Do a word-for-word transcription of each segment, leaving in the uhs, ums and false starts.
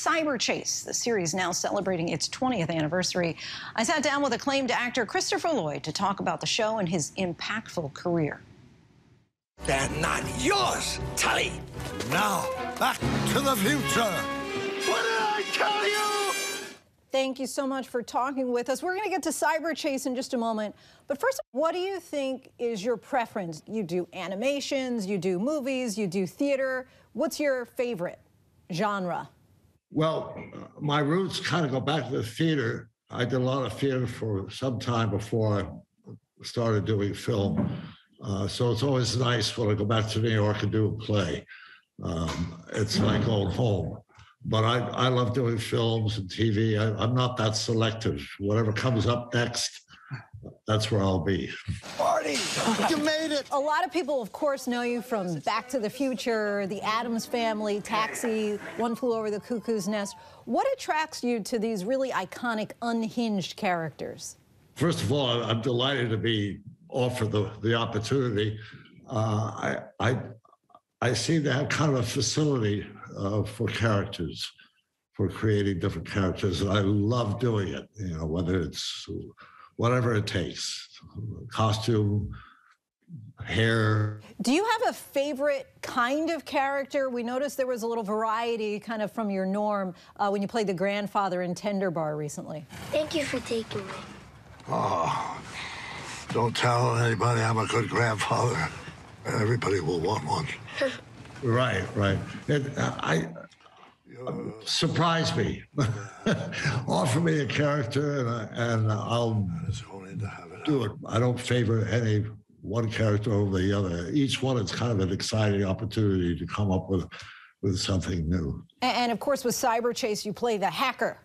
Cyberchase, the series now celebrating its twentieth anniversary. I sat down with acclaimed actor Christopher Lloyd to talk about the show and his impactful career. They're not yours, Tully! Now, Back to the Future! What did I tell you? Thank you so much for talking with us. We're going to get to Cyberchase in just a moment. But first, what do you think is your preference? You do animations, you do movies, you do theater. What's your favorite genre? Well, my roots kind of go back to the theater. I did a lot of theater for some time before I started doing film. Uh, so it's always nice when I go back to New York and do a play. Um, it's like old home. But I, I love doing films and T V. I, I'm not that selective. Whatever comes up next, that's where I'll be. Marty, you made it. A lot of people, of course, know you from Back to the Future, the Adams Family, Taxi, One Flew Over the Cuckoo's Nest. What attracts you to these really iconic, unhinged characters? First of all, I'm delighted to be offered the, the opportunity. Uh, I, I, I seem to have kind of a facility Uh, for characters, for creating different characters, and I love doing it, you know, whether it's whatever it takes, costume, hair. Do you have a favorite kind of character? We noticed there was a little variety kind of from your norm uh, when you played the grandfather in Tender Bar recently. Thank you for taking me. Oh, don't tell anybody I'm a good grandfather. Everybody will want one. Right, right. It, I, uh, surprise me. Offer me a character, and, I, and I'll do it. I don't favor any one character over the other. Each one is kind of an exciting opportunity to come up with, with something new. And, and, of course, with Cyberchase, you play the hacker,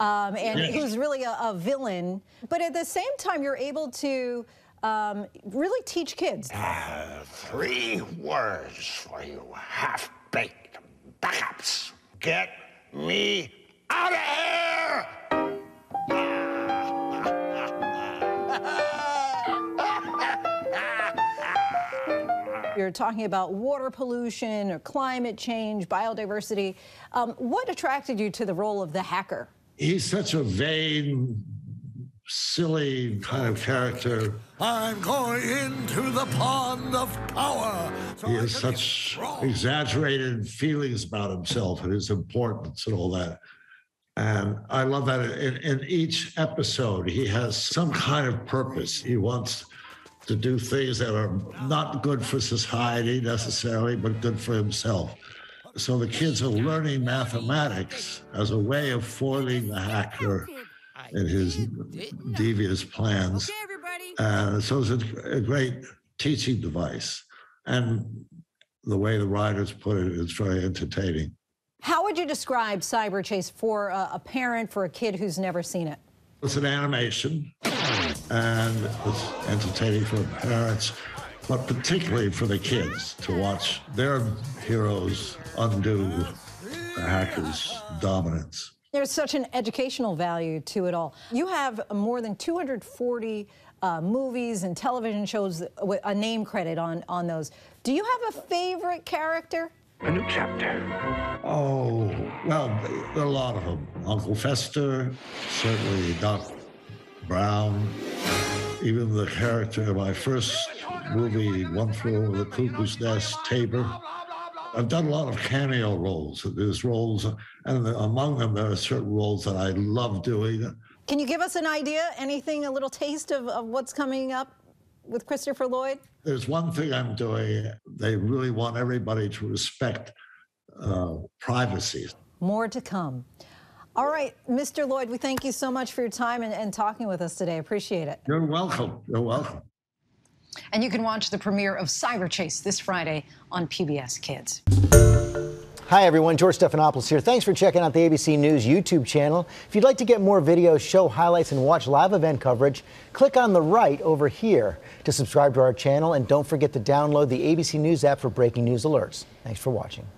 um, and yes. Who's really a, a villain. But at the same time, you're able to Um, really teach kids. Uh, three words for you half-baked backups. Get me out of here! You're talking about water pollution or climate change, biodiversity. Um, what attracted you to the role of the hacker? He's such a vain, silly kind of character. I'm going into the pond of power. So he has such exaggerated feelings about himself and his importance and all that. And I love that in, in each episode, he has some kind of purpose. He wants to do things that are not good for society necessarily, but good for himself. So the kids are learning mathematics as a way of foiling the hacker and his devious plans. Okay, uh, so it's a, a great teaching device. And the way the writers put it, it's very entertaining. How would you describe Cyberchase for a, a parent, for a kid who's never seen it? It's an animation, and it's entertaining for parents, but particularly for the kids to watch their heroes undo the hacker's dominance. There's such an educational value to it all. You have more than two hundred forty uh, movies and television shows with a name credit on, on those. Do you have a favorite character? A new chapter. Oh, well, there are a lot of them. Uncle Fester, certainly Doc Brown, even the character in my first movie, One Flew Over the Cuckoo's Nest, Tabor. I've done a lot of cameo roles. There's roles, and among them, there are certain roles that I love doing. Can you give us an idea, anything, a little taste of, of what's coming up with Christopher Lloyd? There's one thing I'm doing. They really want everybody to respect uh, privacy. More to come. All right, Mister Lloyd, we thank you so much for your time and, and talking with us today. Appreciate it. You're welcome. You're welcome. And you can watch the premiere of Cyberchase this Friday on P B S Kids. Hi, everyone. George Stephanopoulos here. Thanks for checking out the A B C News YouTube channel. If you'd like to get more videos, show highlights, and watch live event coverage, click on the right over here to subscribe to our channel. And don't forget to download the A B C News app for breaking news alerts. Thanks for watching.